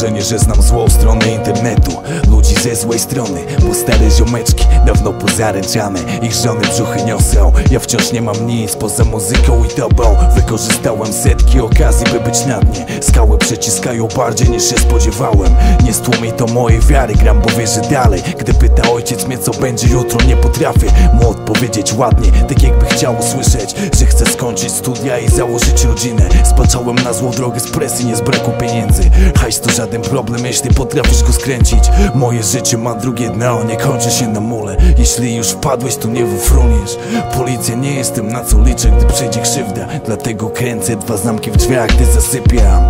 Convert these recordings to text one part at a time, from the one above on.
wrażenie, że znam złą stronę internetu, ludzi ze złej strony, bo stare ziomeczki dawno pozaręczane, ich żony brzuchy niosą. Ja wciąż nie mam nic poza muzyką i tobą. Wykorzystałem setki okazji, by być na dnie. Skały przeciskają bardziej niż się spodziewałem. Nie stłumi to mojej wiary, gram, bo wierzę dalej. Gdy pyta ojciec mnie, co będzie jutro, nie potrafię mu odpowiedzieć ładnie, tak jakby chciał usłyszeć, że chcę skończyć studia i założyć rodzinę. Spaczałem na złą drogę z presji, nie z braku pieniędzy. Hajs to żaden problem, jeśli potrafisz go skręcić. Moje życie ma drugie dno, nie kończy się na mule. Jeśli już wpadłeś, to nie wyfruniesz. Policja, nie jestem, na co liczę, gdy przyjdzie krzywda. Dlatego kręcę dwa zamki w drzwiach, gdy zasypiam.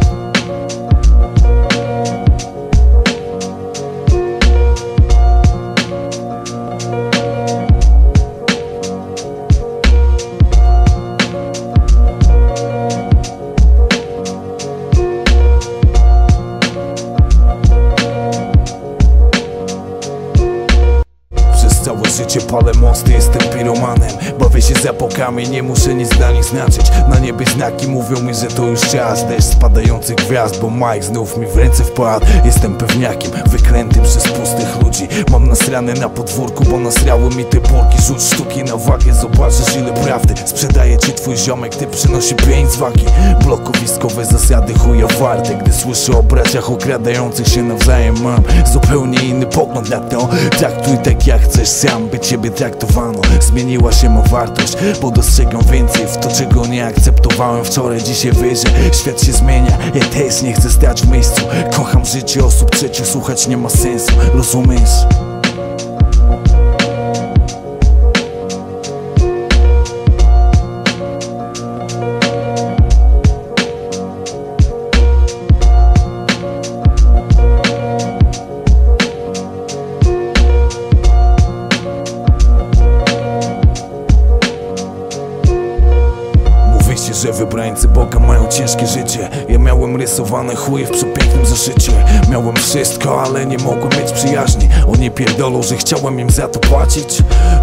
Całe życie palę mosty, jestem piromanem. Bawię się zapałkami, nie muszę nic dla nich znaczyć. Na niebie znaki mówią mi, że to już czas. Deszcz spadających gwiazd, bo Mike znów mi w ręce wpadł. Jestem pewniakiem, wyklętym przez pustych ludzi. Mam nasrane na podwórku, bo nasrały mi te burki. Rzuć sztuki na wagę, zobaczysz ile prawdy sprzedaje ci twój ziomek, ty przynosi 5 wagi. Blokowiskowe zasady chuja warte. Gdy słyszę o braciach okradających się nawzajem, mam zupełnie inny pogląd na to. Traktuj tak jak chcesz sam, by ciebie traktowano. Zmieniła się ma wartość, bo dostrzegam więcej w to, czego nie akceptowałem wczoraj, dzisiaj wyżej. Świat się zmienia, ja też nie chcę stać w miejscu. Kocham życie osób trzecich, słuchać nie ma sensu, rozumiesz? Że wybrańcy Boga mają ciężkie życie. Ja miałem rysowane chuje w przepięknym zaszycie. Miałem wszystko, ale nie mogłem mieć przyjaźni. Oni pierdolą, że chciałem im za to płacić.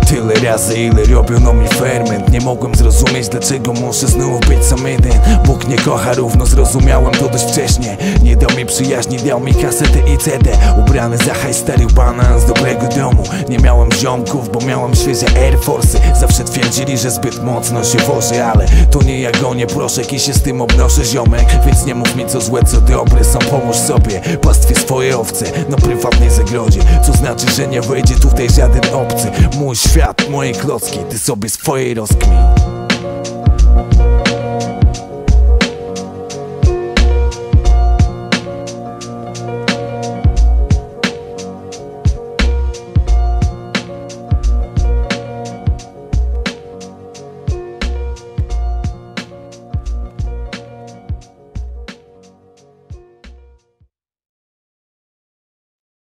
Tyle razy, ile robiono mi ferment. Nie mogłem zrozumieć, dlaczego muszę znów być sam jeden. Bóg nie kocha równo, zrozumiałem to dość wcześnie. Nie dał mi przyjaźni, dał mi kasetę i CD. Ubrany za hajs, stary banan z dobrego domu. Nie miałem ziomków, bo miałem świeże Air Force. Zawsze twierdzili, że zbyt mocno się wożę, ale to nie ja gonię proszek i się z tym obnoszę ziomek. Więc nie mów mi co złe, co dobre, sam pomóż sobie. Pastwię swoje owce na prywatnej zagrodzie, co znaczy, że nie wejdzie tutaj żaden obcy. Mój świat, moje klocki, ty sobie swoje rozkmij.